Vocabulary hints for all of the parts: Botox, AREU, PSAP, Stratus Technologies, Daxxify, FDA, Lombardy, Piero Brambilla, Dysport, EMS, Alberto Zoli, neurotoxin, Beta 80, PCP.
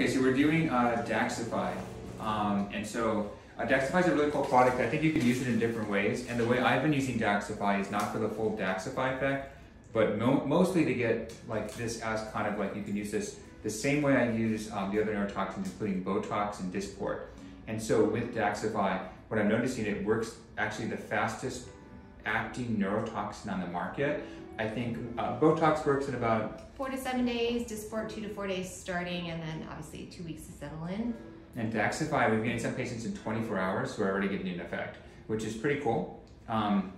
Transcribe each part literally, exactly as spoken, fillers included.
Okay, so we're doing uh, Daxxify. Um, and so uh, Daxxify is a really cool product. I think you can use it in different ways. And the way I've been using Daxxify is not for the full Daxxify effect, but mo mostly to get like this as kind of like, you can use this the same way I use um, the other neurotoxins, including Botox and Dysport. And so with Daxxify, what I'm noticing, it works actually the fastest acting neurotoxin on the market. I think uh, Botox works in about four to seven days, Dysport two to four days starting, and then obviously two weeks to settle in. And Daxxify, we've getting some patients in twenty-four hours who are already getting an effect, which is pretty cool. Um,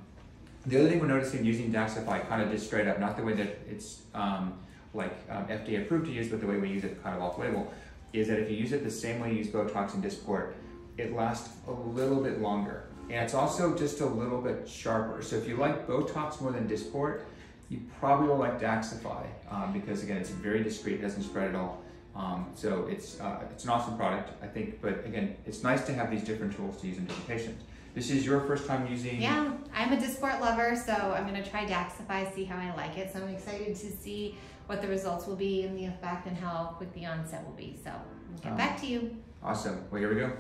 the other thing we're noticing using Daxxify, kind of just straight up, not the way that it's um, like um, F D A approved to use, but the way we use it kind of off label, is that if you use it the same way you use Botox and Dysport, it lasts a little bit longer. And it's also just a little bit sharper. So if you like Botox more than Dysport, you probably will like Daxxify um, because again, it's very discreet, it doesn't spread at all. Um, so it's, uh, it's an awesome product, I think, but again, it's nice to have these different tools to use in different patients. This is your first time using? Yeah, I'm a Dysport lover, so I'm gonna try Daxxify, see how I like it. So I'm excited to see what the results will be and the effect and how quick the onset will be. So I'll get um, back to you. Awesome, well here we go.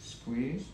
Squeeze.